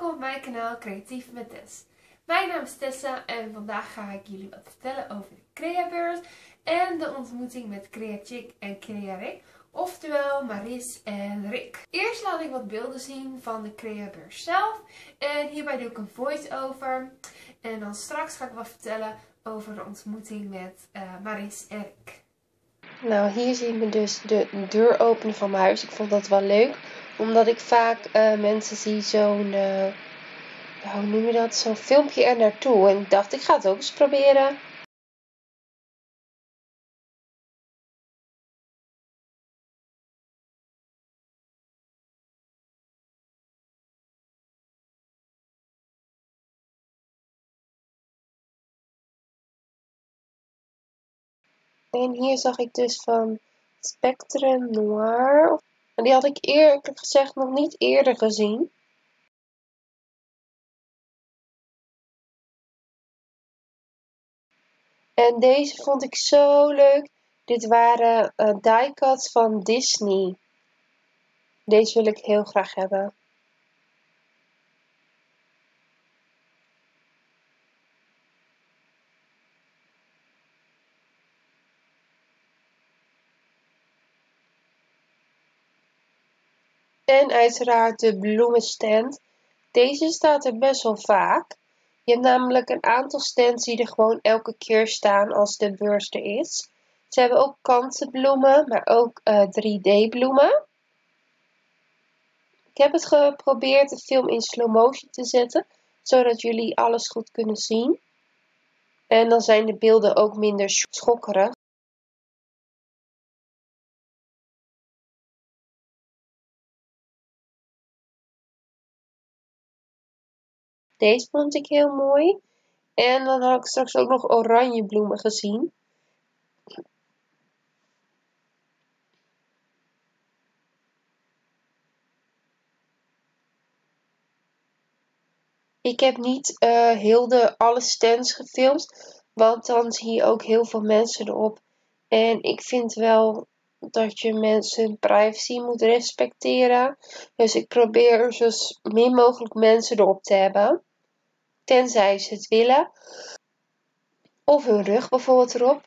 Welkom op mijn kanaal Creatief met Tess. Mijn naam is Tessa en vandaag ga ik jullie wat vertellen over de Creabeurs en de ontmoeting met Creachick en Crearick, oftewel Maris en Rick. Eerst laat ik wat beelden zien van de Creabeurs zelf en hierbij doe ik een voice-over. En dan straks ga ik wat vertellen over de ontmoeting met Maris en Rick. Nou, hier zien we dus de deur openen van mijn huis. Ik vond dat wel leuk, omdat ik vaak mensen zie zo'n, hoe noem je dat, zo'n filmpje er naartoe. En ik dacht, ik ga het ook eens proberen. En hier zag ik dus van Spectrum Noir. En die had ik eerlijk gezegd nog niet eerder gezien. En deze vond ik zo leuk. Dit waren die-cuts van Disney. Deze wil ik heel graag hebben. En uiteraard de bloemenstand. Deze staat er best wel vaak. Je hebt namelijk een aantal stands die er gewoon elke keer staan als de beurs er is. Ze hebben ook kantenbloemen, maar ook 3D bloemen. Ik heb het geprobeerd de film in slow motion te zetten, zodat jullie alles goed kunnen zien. En dan zijn de beelden ook minder schokkerig. Deze vond ik heel mooi. En dan had ik straks ook nog oranje bloemen gezien. Ik heb niet heel alle stands gefilmd, want dan zie je ook heel veel mensen erop. En ik vind wel dat je mensen hun privacy moet respecteren. Dus ik probeer zo min mogelijk mensen erop te hebben. Tenzij ze het willen. Of hun rug bijvoorbeeld erop.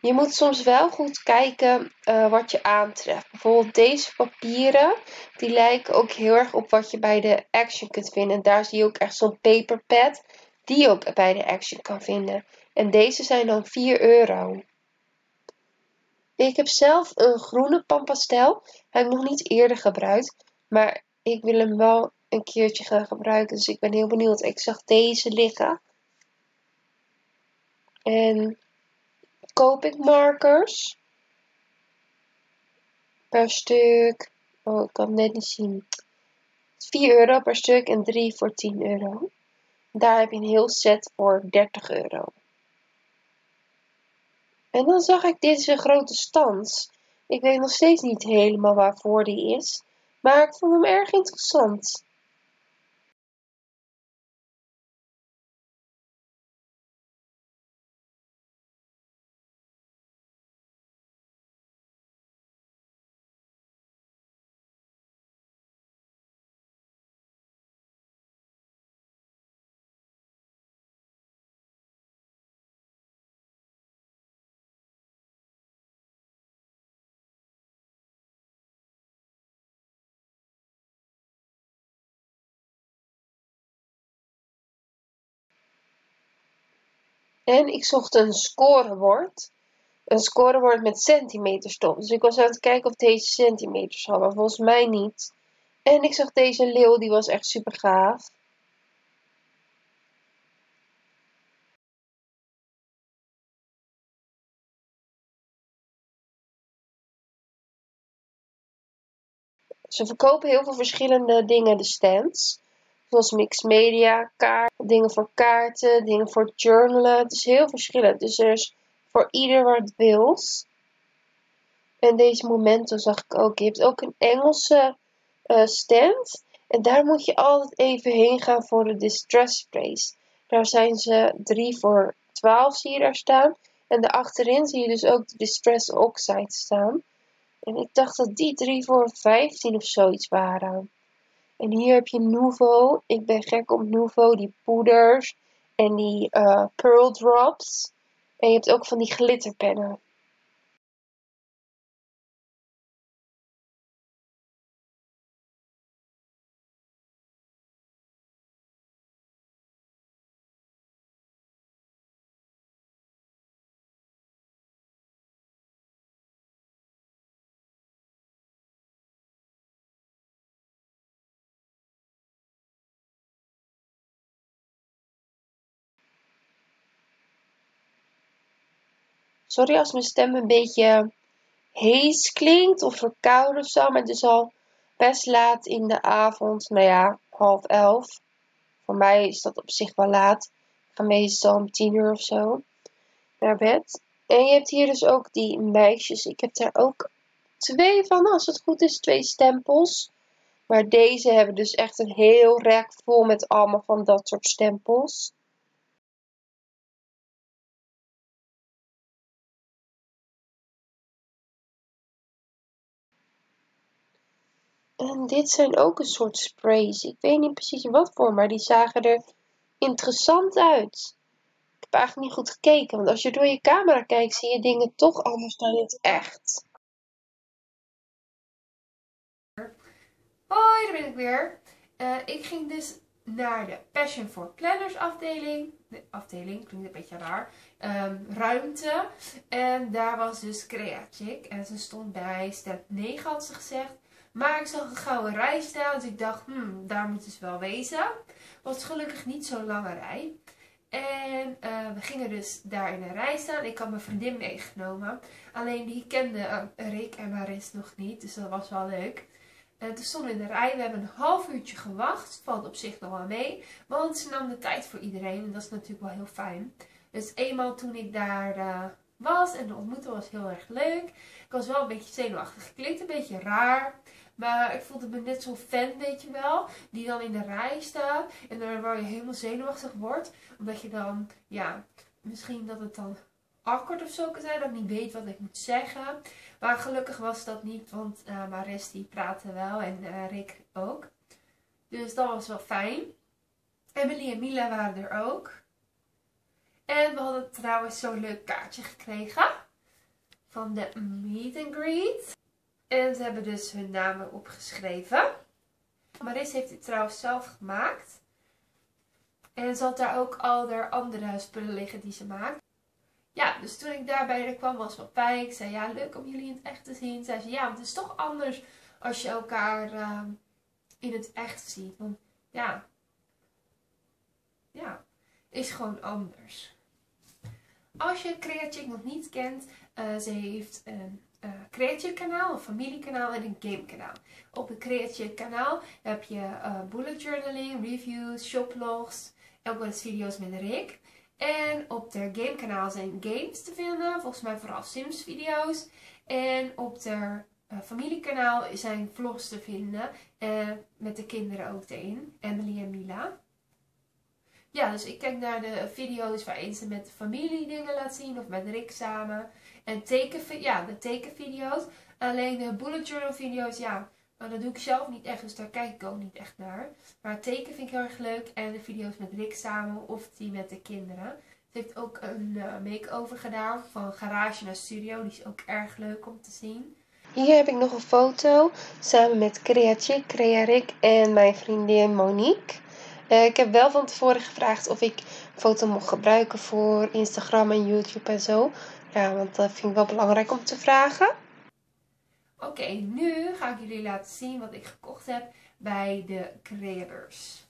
Je moet soms wel goed kijken wat je aantreft. Bijvoorbeeld deze papieren. Die lijken ook heel erg op wat je bij de Action kunt vinden. Daar zie je ook echt zo'n paperpad. Die je ook bij de Action kan vinden. En deze zijn dan €4. Ik heb zelf een groene pampastel. Heb ik nog niet eerder gebruikt. Maar ik wil hem wel een keertje gaan gebruiken. Dus ik ben heel benieuwd. Ik zag deze liggen. En koop ik markers. Per stuk. Oh, ik kan het net niet zien. €4 per stuk en 3 voor €10. Daar heb je een heel set voor €30. En dan zag ik deze grote stans. Ik weet nog steeds niet helemaal waarvoor die is. Maar ik vond hem erg interessant. En ik zocht een scorebord. Een scorebord met centimeters top. Dus ik was aan het kijken of deze centimeters had. Maar volgens mij niet. En ik zag deze leeuw. Die was echt super gaaf. Ze verkopen heel veel verschillende dingen. De stands. Zoals mixed media, dingen voor kaarten, dingen voor journalen. Het is heel verschillend. Dus er is voor ieder wat wils. En deze Memento zag ik ook. Je hebt ook een Engelse stand. En daar moet je altijd even heen gaan voor de Distress sprays. Daar zijn ze 3 voor 12 zie je daar staan. En daarachterin zie je dus ook de Distress Oxide staan. En ik dacht dat die 3 voor 15 of zoiets waren. En hier heb je Nouveau. Ik ben gek op Nouveau. Die poeders. En die pearl drops. En je hebt ook van die glitterpennen. Sorry als mijn stem een beetje hees klinkt of verkouden of zo. Maar het is al best laat in de avond. Nou ja, 22:30. Voor mij is dat op zich wel laat. Ik ga meestal om 22:00 of zo naar bed. En je hebt hier dus ook die meisjes. Ik heb daar ook 2 van. Als het goed is, 2 stempels. Maar deze hebben dus echt een heel rek vol met allemaal van dat soort stempels. En dit zijn ook een soort sprays. Ik weet niet precies wat voor, maar die zagen er interessant uit. Ik heb eigenlijk niet goed gekeken, want als je door je camera kijkt, zie je dingen toch anders dan in het echt. Hoi, daar ben ik weer. Ik ging dus naar de Passion for Planners afdeling. De afdeling, klinkt een beetje raar. Ruimte. En daar was dus Creachick. En ze stond bij stand 9, had ze gezegd. Maar ik zag een gouden rij staan, dus ik dacht, daar moet dus wel wezen. Was gelukkig niet zo'n lange rij. En we gingen dus daar in een rij staan. Ik had mijn vriendin meegenomen. Alleen die kende Rick en Maris nog niet, dus dat was wel leuk. Toen stonden we in de rij. We hebben een half uurtje gewacht. Valt op zich nog wel mee. Want ze nam de tijd voor iedereen en dat is natuurlijk wel heel fijn. Dus eenmaal toen ik daar... was en de ontmoeting was heel erg leuk. Ik was wel een beetje zenuwachtig. Ik klinkt een beetje raar, maar ik voelde me net zo'n fan, weet je wel, die dan in de rij staat en waar je helemaal zenuwachtig wordt, omdat je dan, ja, misschien dat het dan awkward of zo kan zijn, dat ik niet weet wat ik moet zeggen. Maar gelukkig was dat niet, want Maris die praatte wel en Rick ook. Dus dat was wel fijn. Emily en Mila waren er ook. En we hadden trouwens zo'n leuk kaartje gekregen van de meet and greet. En ze hebben dus hun namen opgeschreven. Maris heeft dit trouwens zelf gemaakt. En ze had daar ook al haar andere spullen liggen die ze maakt. Ja, dus toen ik daarbij kwam was het wel fijn. Ik zei, ja, leuk om jullie in het echt te zien. Zei ze, ja, want het is toch anders als je elkaar in het echt ziet. Want ja, is gewoon anders. Als je Creachick nog niet kent, ze heeft een Creachick kanaal, een familiekanaal en een game kanaal. Op het Creachick kanaal heb je bullet journaling, reviews, shoplogs, ook wel eens video's met Rick. En op haar game kanaal zijn games te vinden, volgens mij vooral Sims video's. En op haar familiekanaal zijn vlogs te vinden, met de kinderen ook erin, Emily en Mila. Ja, dus ik kijk naar de video's waarin ze met de familie dingen laat zien. Of met Rick samen. En de tekenvideo's. Alleen de bullet journal video's, ja, dat doe ik zelf niet echt. Dus daar kijk ik ook niet echt naar. Maar teken vind ik heel erg leuk. En de video's met Rick samen of die met de kinderen. Ze heeft ook een make-over gedaan. Van garage naar studio. Die is ook erg leuk om te zien. Hier heb ik nog een foto. Samen met Creachick, Crearick en mijn vriendin Monique. Ik heb wel van tevoren gevraagd of ik foto mocht gebruiken voor Instagram en YouTube en zo. Ja, want dat vind ik wel belangrijk om te vragen. Oké, nu ga ik jullie laten zien wat ik gekocht heb bij de Creabeurs.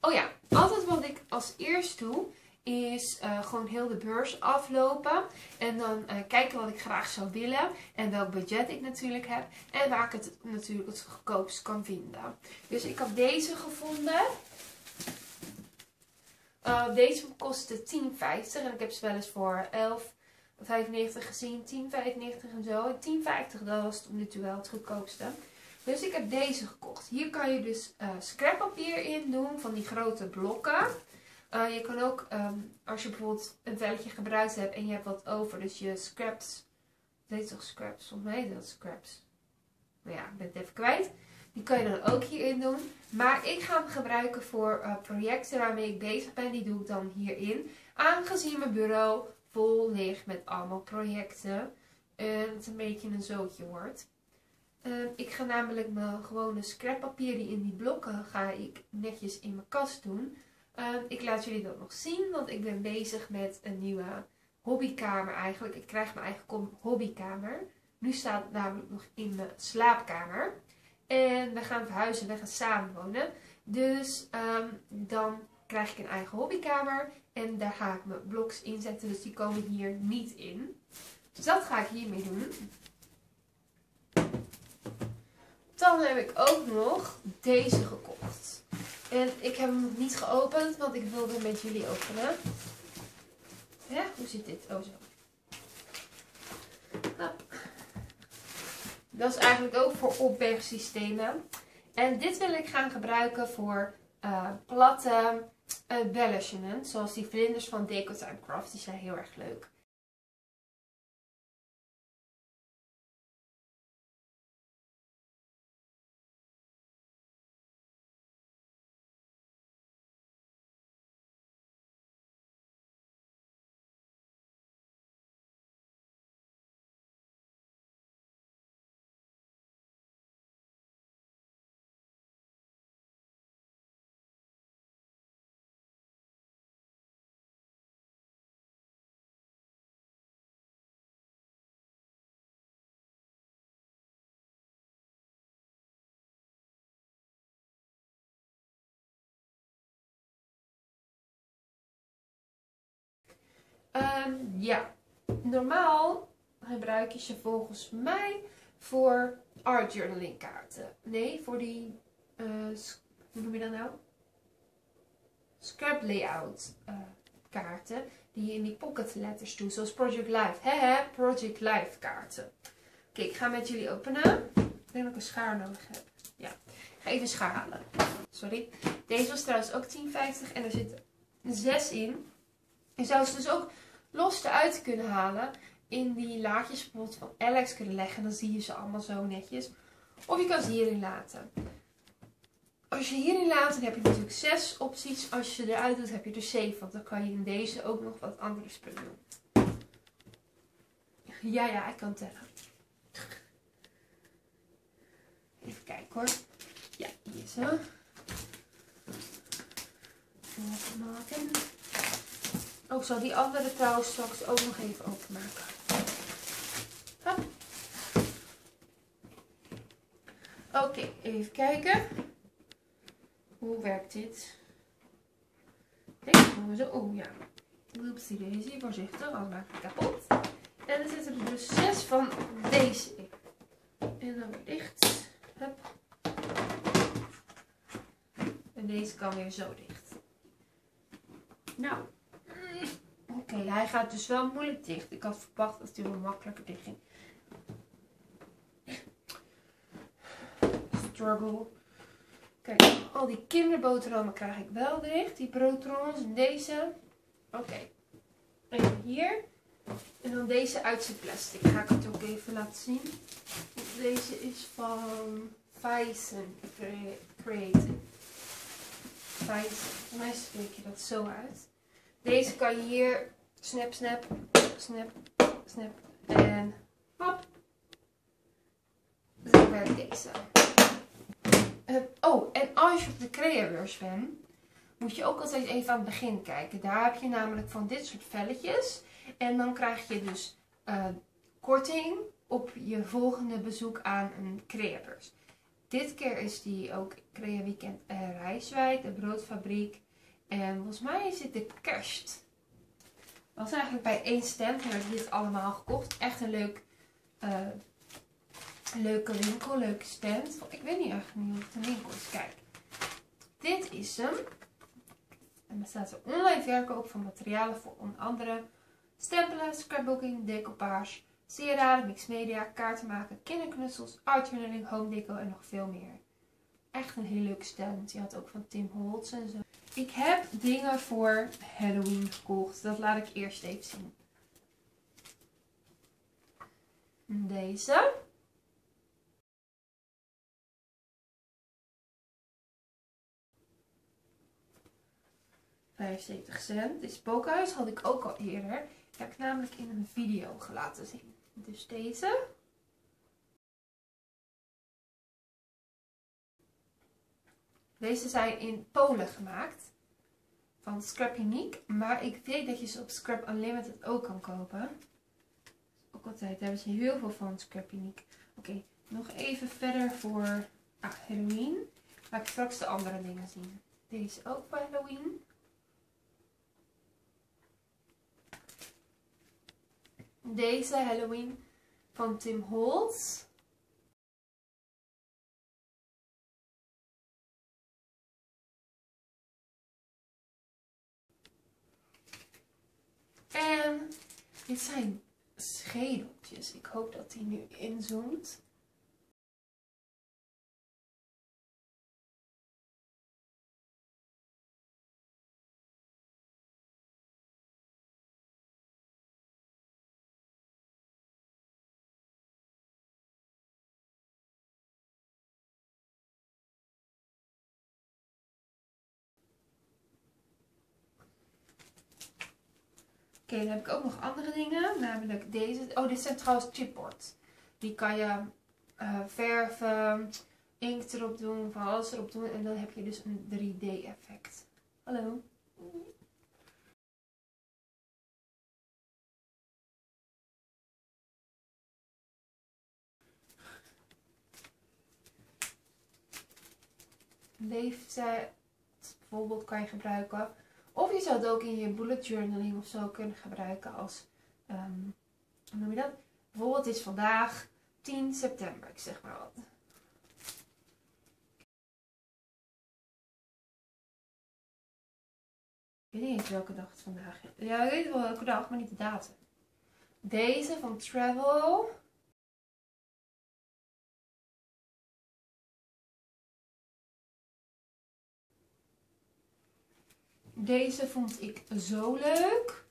Oh ja, altijd wat ik als eerst doe is gewoon heel de beurs aflopen. En dan kijken wat ik graag zou willen. En welk budget ik natuurlijk heb. En waar ik het natuurlijk het goedkoopst kan vinden. Dus ik had deze gevonden. Deze kostte €10,50. En ik heb ze wel eens voor €11,95 gezien. €10,95 en zo. En €10,50 dat was tot nu toe wel het goedkoopste. Dus ik heb deze gekocht. Hier kan je dus scrappapier in doen. Van die grote blokken. Je kan ook, als je bijvoorbeeld een velletje gebruikt hebt en je hebt wat over, dus je scraps, dat heet toch scraps? Volgens mij heet dat scraps. nou ja, ik ben het even kwijt. Die kan je dan ook hierin doen. Maar ik ga hem gebruiken voor projecten waarmee ik bezig ben. Die doe ik dan hierin. Aangezien mijn bureau vol ligt met allemaal projecten. En het een beetje een zootje wordt. Ik ga namelijk mijn gewone scrappapier die in die blokken ga ik netjes in mijn kast doen. Ik laat jullie dat nog zien, want ik ben bezig met een nieuwe hobbykamer eigenlijk. Ik krijg mijn eigen hobbykamer. Nu staat het namelijk nog in mijn slaapkamer. En we gaan verhuizen, we gaan samenwonen. Dus dan krijg ik een eigen hobbykamer. En daar ga ik mijn bloks in zetten, dus die komen hier niet in. Dus dat ga ik hiermee doen. Dan heb ik ook nog deze gekocht. En ik heb hem nog niet geopend, want ik wilde hem met jullie openen. Ja, hoe zit dit? Oh, zo. Nou. Dat is eigenlijk ook voor opbergsystemen. En dit wil ik gaan gebruiken voor platte embellishments. Zoals die vlinders van Deco Timecraft. Die zijn heel erg leuk. Ja, normaal gebruik je ze volgens mij voor art journaling kaarten. Nee, voor die, hoe noem je dat nou? Scrap layout kaarten die je in die pocket letters doet, zoals Project Life. Hehe, Project Life kaarten. Oké, ik ga met jullie openen. Ik denk dat ik een schaar nodig heb. Ja, ik ga even een schaar halen. Sorry. Deze was trouwens ook €10,50 en er zitten 6 in. Je zou ze dus ook los eruit kunnen halen. In die laadjes bijvoorbeeld van Alex kunnen leggen. Dan zie je ze allemaal zo netjes. Of je kan ze hierin laten. Als je hierin laat, dan heb je natuurlijk 6 opties. Als je eruit doet, heb je 7. Want dan kan je in deze ook nog wat andere spullen doen. Ja, ik kan tellen. Even kijken hoor. Ja, hier zo. Even maken. Oh, ik zal die andere trouw straks ook nog even openmaken. Hop. Oké, even kijken. Hoe werkt dit? Ik denk dat we zo... Oh ja. Oepsie, deze. Voorzichtig, anders maak ik het kapot. En er zitten er dus 6 van deze in. En dan weer dicht. Hop. En deze kan weer zo dicht. Nou. Oké, hij gaat dus wel moeilijk dicht. Ik had verwacht dat hij wel makkelijker dicht ging. Struggle. Kijk, al die kinderboterhammen krijg ik wel dicht. Die broodtrommels en deze. Oké. Even hier. En dan deze uit zijn plastic. Ga ik het ook even laten zien. Deze is van Faison. Creative. Faison. Voor mij spreek je dat zo uit. Deze kan je hier snap, snap, snap, snap en hop. Zo werkt deze. Oh, en als je op de Creabeurs bent, moet je ook altijd even aan het begin kijken. Daar heb je namelijk van dit soort velletjes. En dan krijg je dus korting op je volgende bezoek aan een Creabeurs. Dit keer is die ook Creaweekend Rijswijk, de broodfabriek. En volgens mij zit dit kerst. Was eigenlijk bij één stand. Heb ik dit allemaal gekocht. Echt een leuke winkel. Leuke stand. Ik weet niet echt niet of het een winkel is. Kijk. Dit is hem. En er staat een online verkoop van materialen voor onder andere stempelen, scrapbooking, decoupage, sieraden, mixed media, kaarten maken, kinderknutsels, art journaling, home deco en nog veel meer. Echt een heel leuke stand. Die had ook van Tim Holtz en zo. Ik heb dingen voor Halloween gekocht. Dat laat ik eerst even zien. Deze. 75 cent. Dit spookhuis had ik ook al eerder. Heb ik namelijk in een video laten zien. Dus deze. Deze zijn in Polen gemaakt. Van Scrap Unique. Maar ik weet dat je ze op Scrap Unlimited ook kan kopen. Ook altijd. Daar hebben ze heel veel van, Scrap Unique. Oké, nog even verder voor Halloween. Laat ik straks de andere dingen zien. Deze ook voor Halloween. Deze Halloween van Tim Holtz. En dit zijn schedeltjes. Ik hoop dat die nu inzoomt. Oké, dan heb ik ook nog andere dingen, namelijk deze. Oh, dit zijn trouwens chipboards. Die kan je verven, inkt erop doen, van alles erop doen. En dan heb je dus een 3D effect. Hallo. Leeftijd bijvoorbeeld kan je gebruiken. Of je zou het ook in je bullet journaling of zo kunnen gebruiken als, hoe noem je dat? Bijvoorbeeld is vandaag 10 september, ik zeg maar wat. Ik weet niet eens welke dag het vandaag is. Ja, ik weet wel welke dag, maar niet de datum. Deze van Travel. Deze vond ik zo leuk.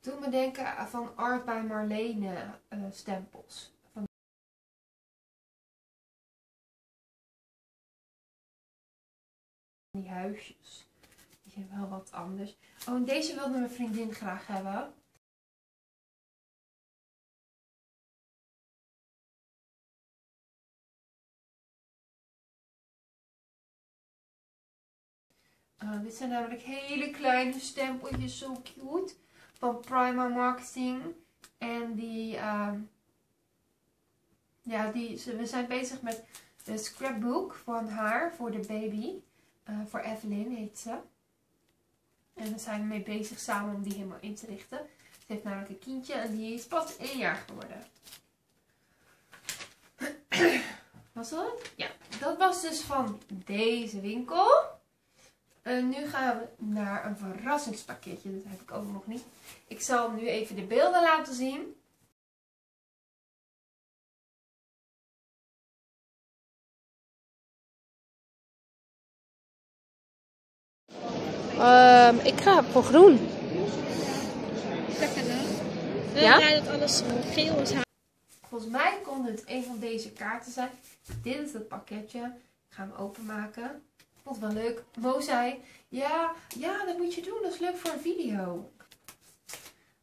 Doet me denken van Art by Marlene stempels. Van die huisjes. Die zijn wel wat anders. Oh, en deze wilde mijn vriendin graag hebben. Dit zijn namelijk hele kleine stempeltjes, zo cute, van Primer Marketing. En die, we zijn bezig met de scrapbook van haar voor de baby. Voor Evelyn heet ze. En we zijn mee bezig samen om die helemaal in te richten. Ze heeft namelijk een kindje en die is pas 1 jaar geworden. Was dat? Ja, dat was dus van deze winkel. Nu gaan we naar een verrassingspakketje. Dat heb ik ook nog niet. Ik zal nu even de beelden laten zien. Ik ga voor groen. Lekker hè? Ja? Ja, dat alles geel is. Volgens mij kon het een van deze kaarten zijn. Dit is het pakketje. Ik ga hem openmaken. Vond wel leuk. Mo zei, ja, dat moet je doen. Dat is leuk voor een video.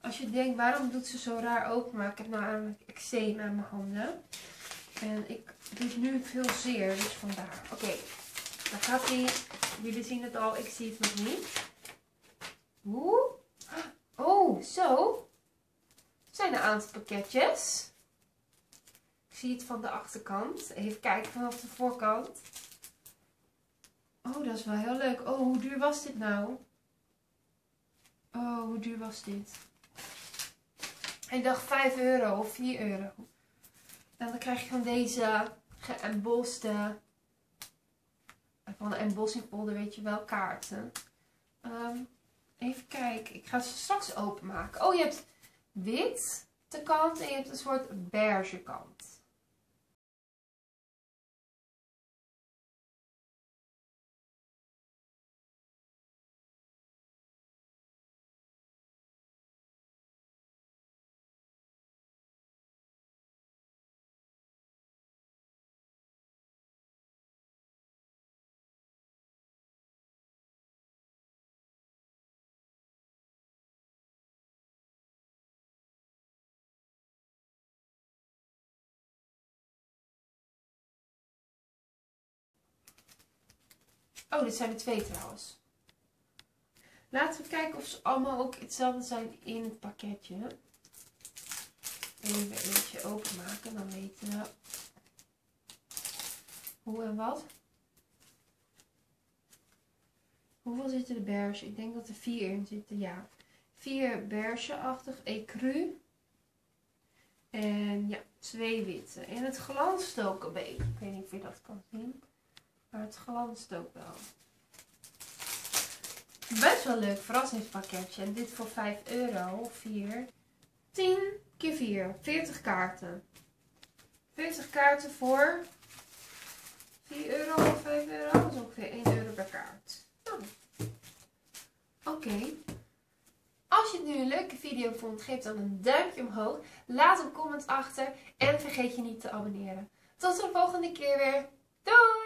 Als je denkt, waarom doet ze zo raar open? Maar ik heb nou namelijk eczeem aan mijn handen. En ik doe nu veel zeer, dus vandaar. Oké, daar gaat hij. Jullie zien het al, ik zie het nog niet. Oeh. Oh, zo. Dat zijn een aantal pakketjes. Ik zie het van de achterkant. Even kijken vanaf de voorkant. Oh, dat is wel heel leuk. Oh, hoe duur was dit nou? Oh, hoe duur was dit? Ik dacht 5 euro of 4 euro. En dan krijg je van deze geëmboste, van de embossing folder, weet je wel, kaarten. Even kijken. Ik ga ze straks openmaken. Oh, je hebt wit de kant en je hebt een soort beige kant. Oh, dit zijn er twee trouwens. Laten we kijken of ze allemaal ook hetzelfde zijn in het pakketje. Even eentje openmaken, dan weten we hoe en wat. Hoeveel zitten de beige? Ik denk dat er 4 in zitten, ja. 4 beige-achtig, écru. En ja, 2 witte. En het glanst ook een beetje. Ik weet niet of je dat kan zien. Maar het glanst ook wel. Best wel leuk verrassingspakketje. En dit voor €5 of 4. 10 keer 4. 40 kaarten. 40 kaarten voor €4 of €5. Dat is ongeveer €1 per kaart. Nou. Oké. Als je het nu een leuke video vond, geef dan een duimpje omhoog. Laat een comment achter. En vergeet je niet te abonneren. Tot de volgende keer weer. Doei!